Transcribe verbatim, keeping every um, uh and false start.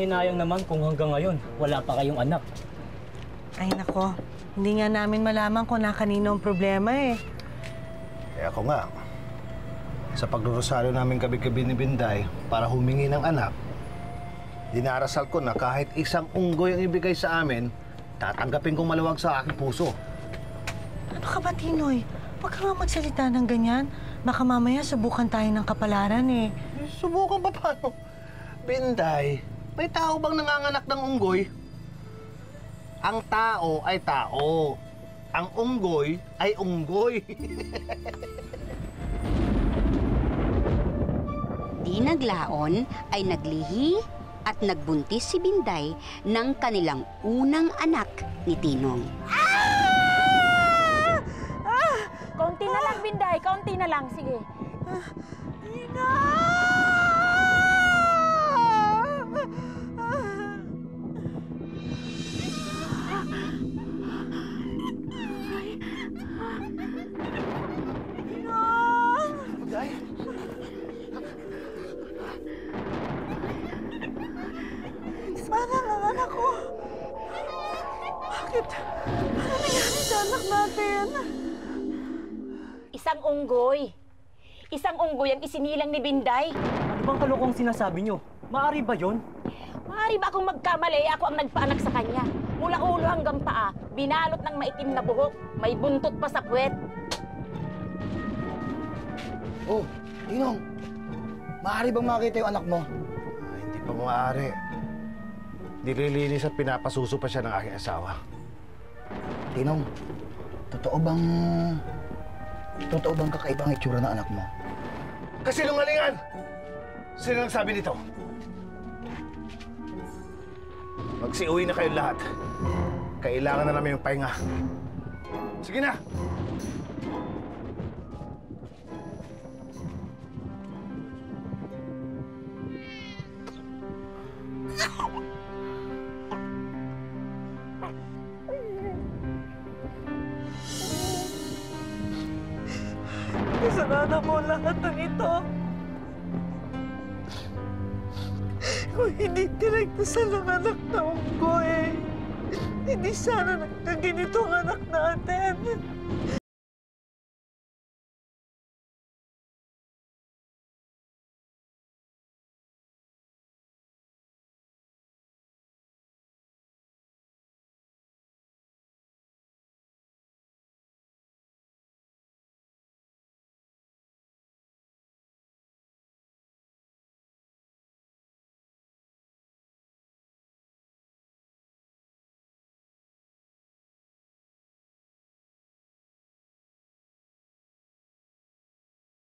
hinayang naman kung hanggang ngayon wala pa kayong anak. Ay nako, hindi nga namin malaman kung na kanino ang problema eh. Eh ako nga, sa pagrorosaryo namin gabi-gabi ni Binday para humingi ng anak, dinarasal ko na kahit isang unggoy ang ibigay sa amin, tatanggapin kong maluwag sa aking puso. Ano ka ba, Tinoy? Huwag ka nga magsalita ng ganyan. Baka mamaya subukan tayo ng kapalaran eh. Subukan pa paano? Binday, may tao bang nanganganak ng unggoy? Ang tao ay tao. Ang unggoy ay unggoy. Di naglaon ay naglihi at nagbuntis si Binday ng kanilang unang anak ni Tinong. Ah! Ah! Kaunti na lang, Binday. Kaunti na lang. Sige. Ah! Tinong! Isang unggoy. Isang unggoy ang isinilang ni Binday. Ano bang kalokong sinasabi niyo? Maari ba yon? Maari ba akong magkamali? Ako ang nagpaanak sa kanya. Mula ulo hanggang paa, binalot ng maitim na buhok, may buntot pa sa puwet. Oh, Tinong, maari bang makita yung anak mo? Ay, hindi pa maari. Nililinis at pinapasuso pa siya ng aking asawa. Tinong, totoo bang... Totoo bang kakaibang itsura ng anak mo? Kasi lungalingan! Sino ang sabi nito? Magsiuwi na kayong lahat. Kailangan na namin yung pahinga. Sige na! Kasalanan mo lahat ng ito. Kung hindi tinagtasal ng anak na unggoy, eh, hindi sana nagkaganito ang anak natin.